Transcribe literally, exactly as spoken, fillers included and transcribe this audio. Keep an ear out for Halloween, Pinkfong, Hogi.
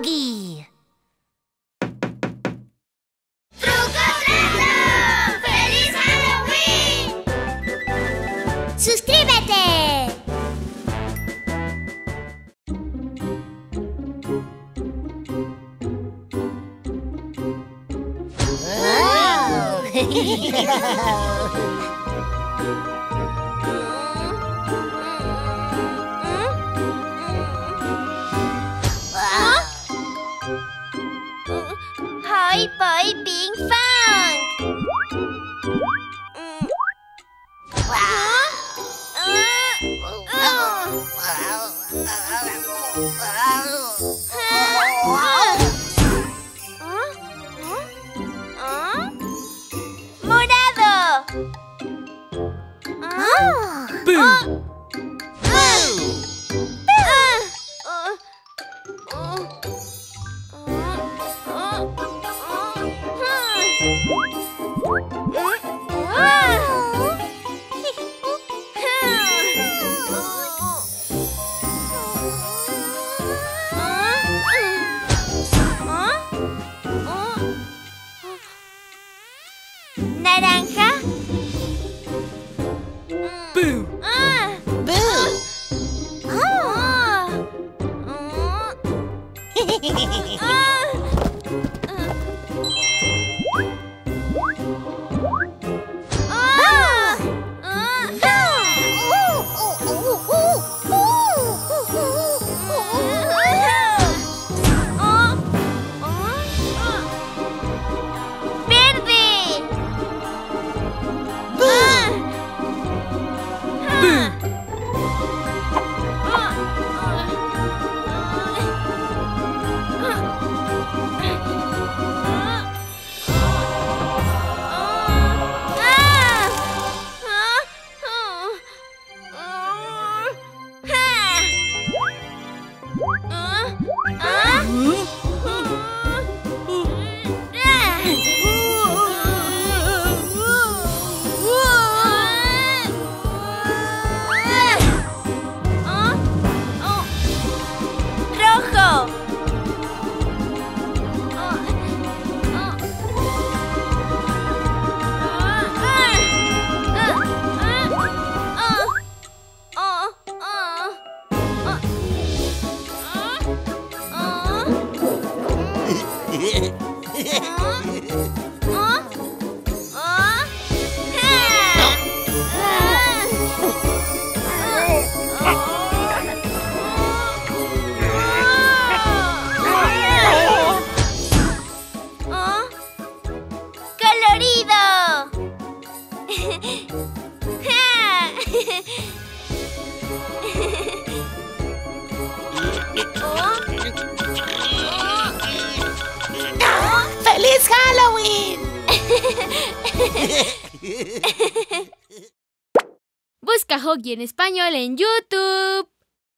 Hogi! ¡Truco trato! ¡Feliz Halloween! ¡Suscríbete! Oh. Hoi boy Pinkfong! Mm. Wow! Huh? Uh, uh. Huh? Huh? Morado! Oh. Boom! Oh. It's Halloween! Busca Hogi en español en YouTube.